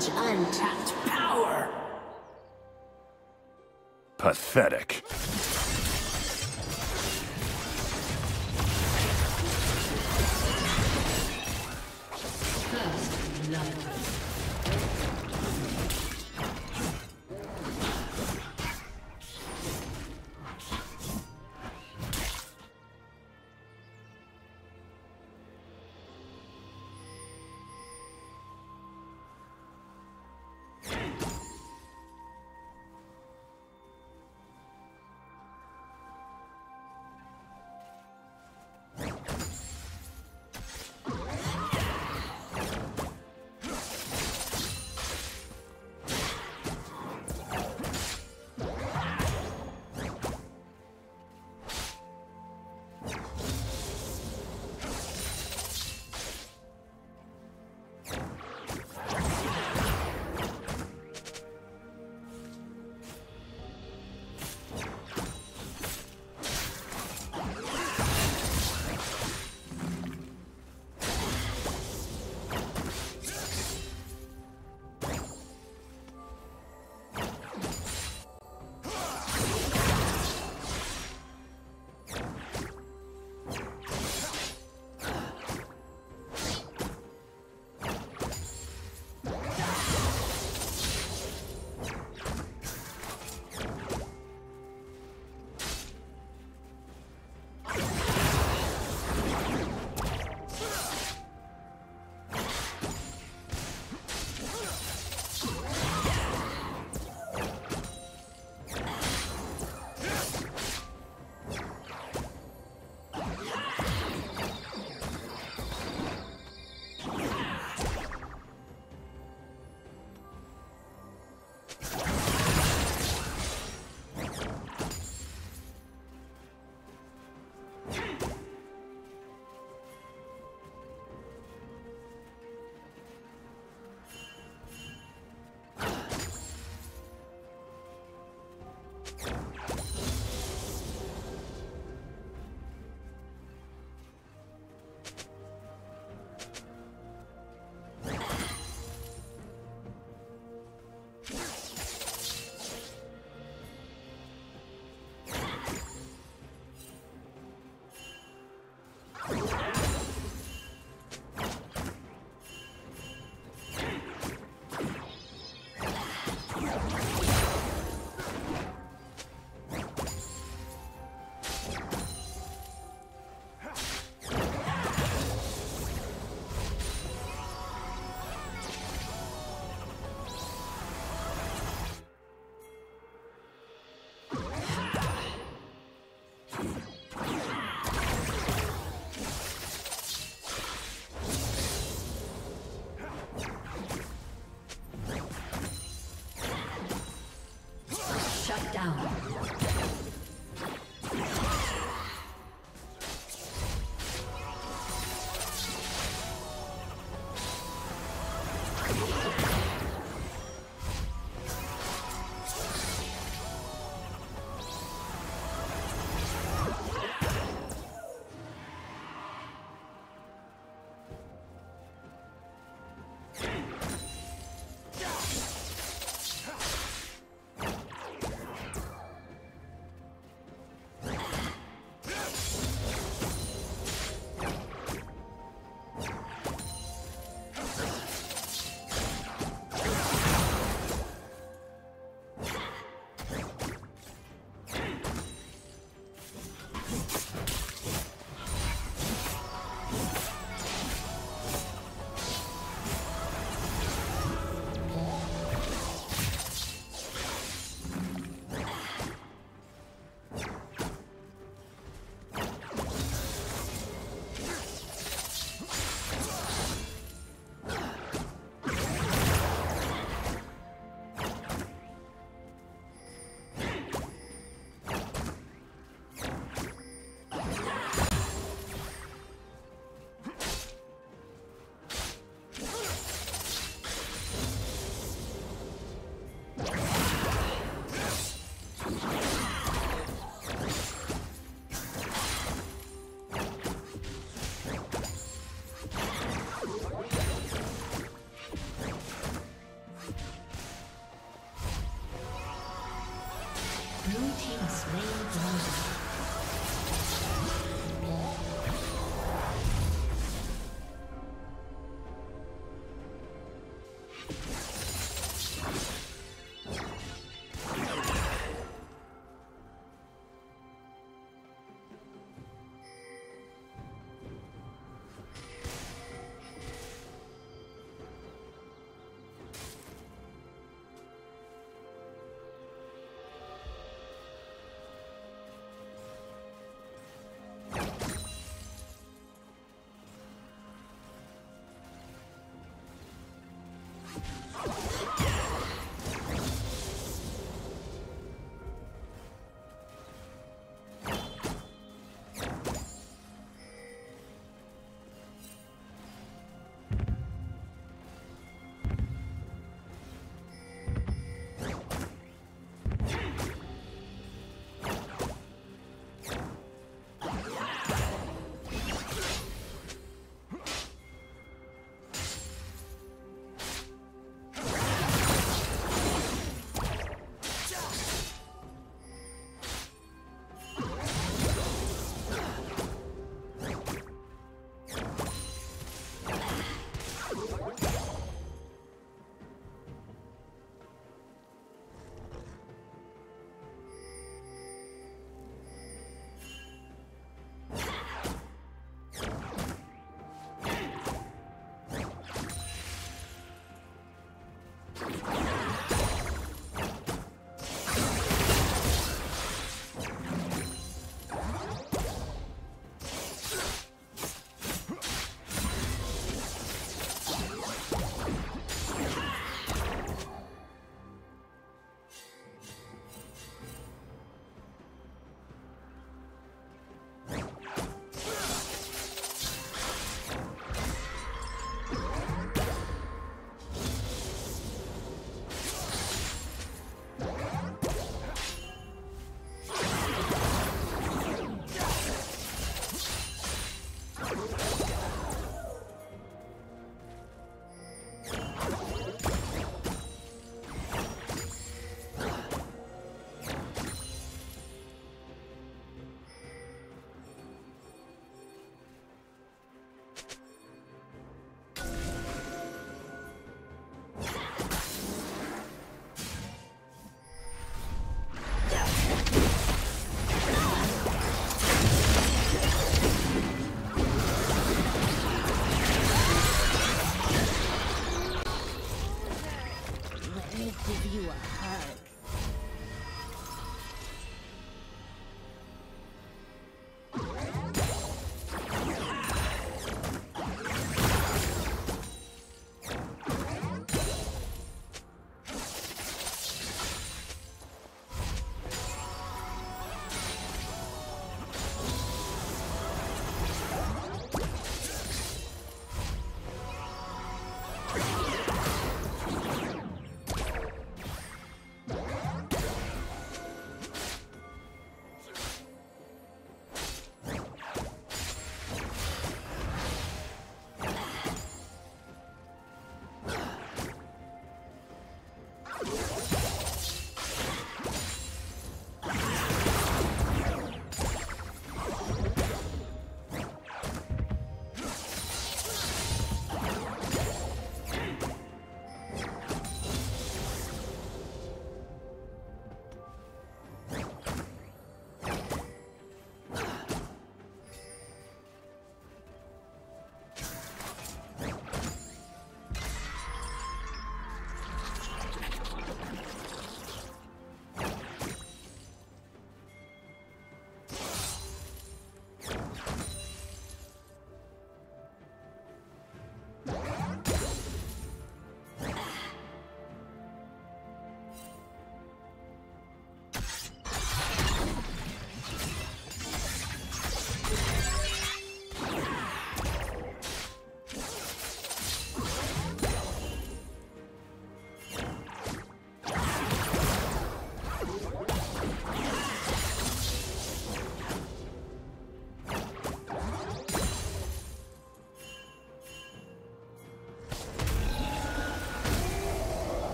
such untapped power! Pathetic. First love.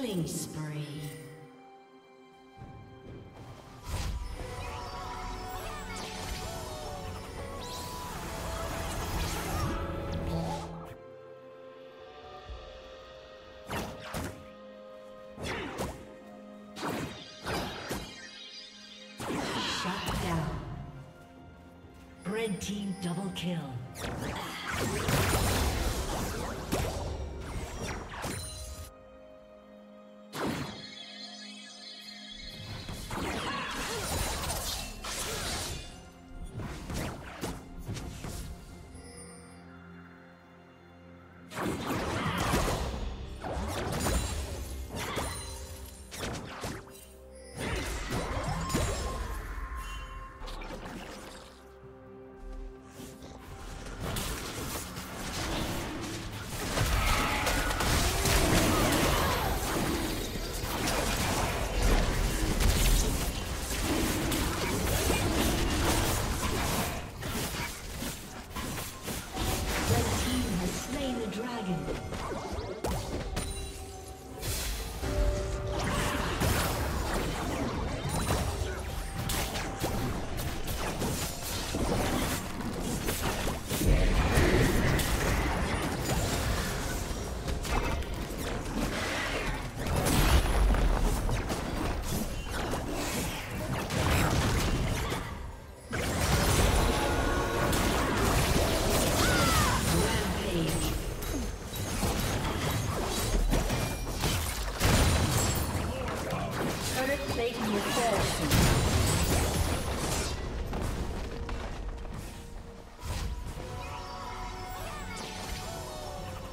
Killing spree. Shut down. Red team double kill.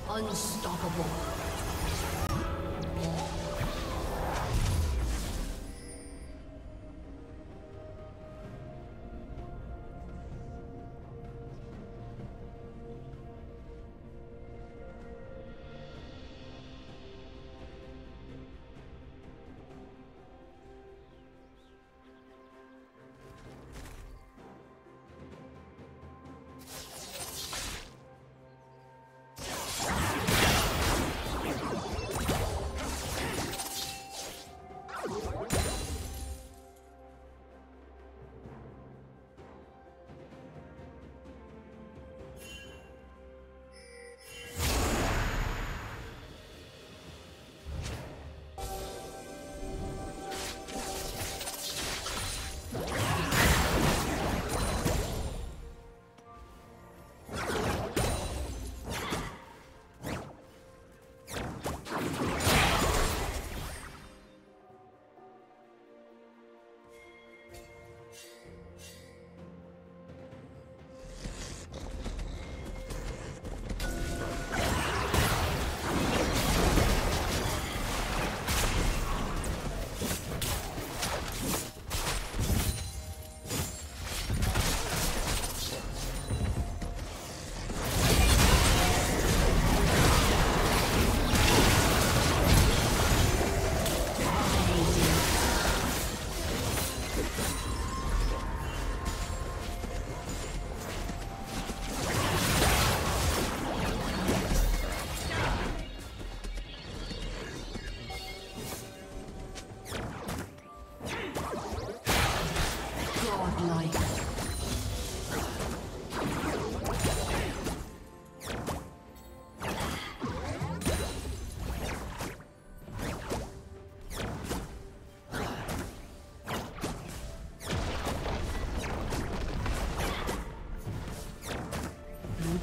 Unstoppable.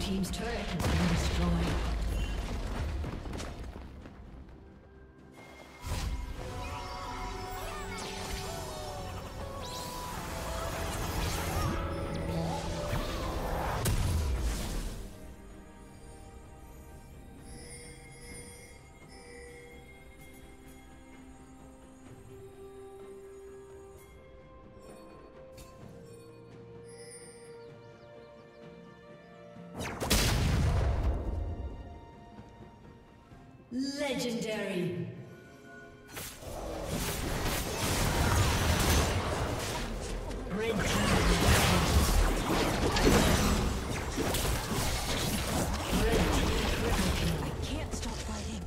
Team's turret has been destroyed. Legendary. Red team. I can't stop fighting.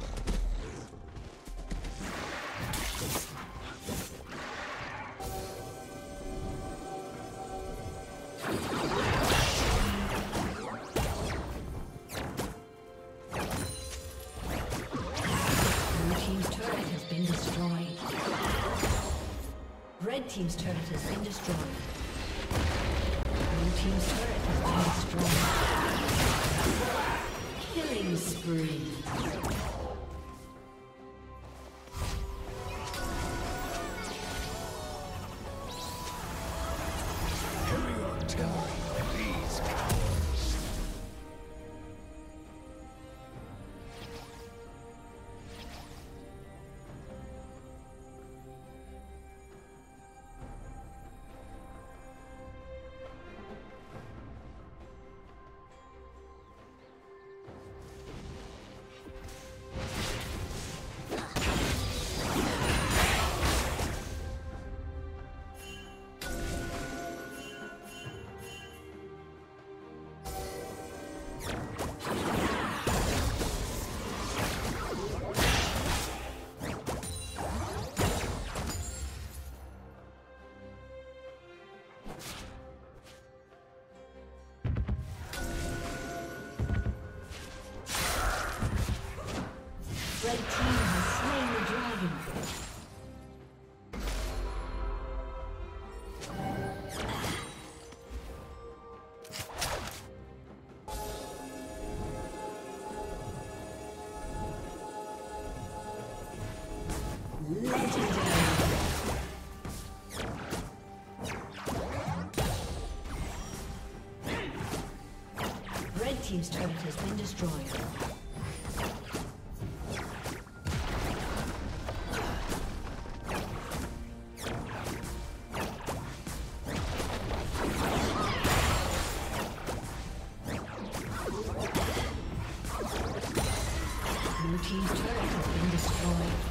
Red team's turret has been destroyed. Blue team's turret has been destroyed. Killing spree. Team's turret has been destroyed. Blue team's turret has been destroyed.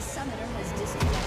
Summoner has disconnected.